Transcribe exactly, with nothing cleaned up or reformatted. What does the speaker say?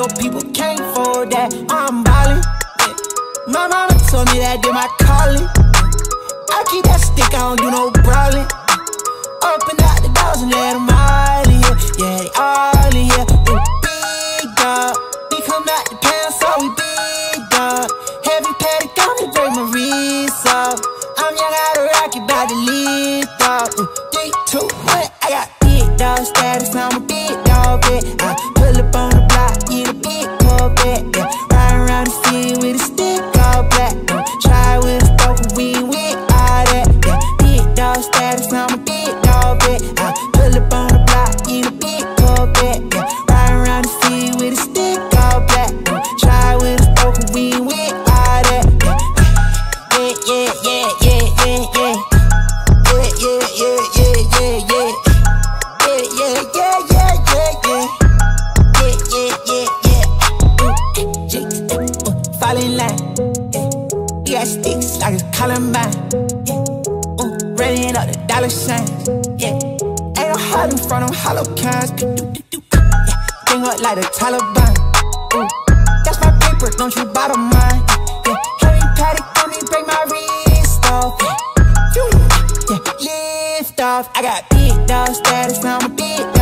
your people can't for that. I'm ballin'. My mama told me that they my calling. I keep that stick, I don't do no brawling. Open up the doors and let them all in here. Yeah, they all in here. They big dog. They come out the pound, so we big dog. Heavy patty, don't they break my wrist up. I'm young, out of rocket, by the lead dog. Three, two, one, I got big dog status, I'm a big dog, bet. I pull up on the block, get a big Corvette, yeah. Ride around the city with a stick all black, yeah. Try with a smoke, we ain't with all that, yeah. Big dog status, I'm a big dog, bet. I pull up on the block, get a big Corvette, yeah. Ride around the city with a stick all black, yeah. Try with a smoke, we ain't with all that, yeah. Yeah, yeah, yeah, yeah, yeah, yeah. Yeah, yeah, yeah, yeah, yeah, yeah. Yeah, yeah, yeah, yeah, yeah, yeah. Yeah, yeah, yeah, yeah. Fall in line, yeah. You got sticks like a columbine, yeah. Ooh, running up the dollar signs, yeah. Ain't no hiding from them hollow kinds, yeah. Bring up like the Taliban, ooh. That's my paper, don't you bother mine, yeah. Harry Paddock, don't me break my wrist off, yeah. Yeah, lift off, I got big dog status, I'm a big dog.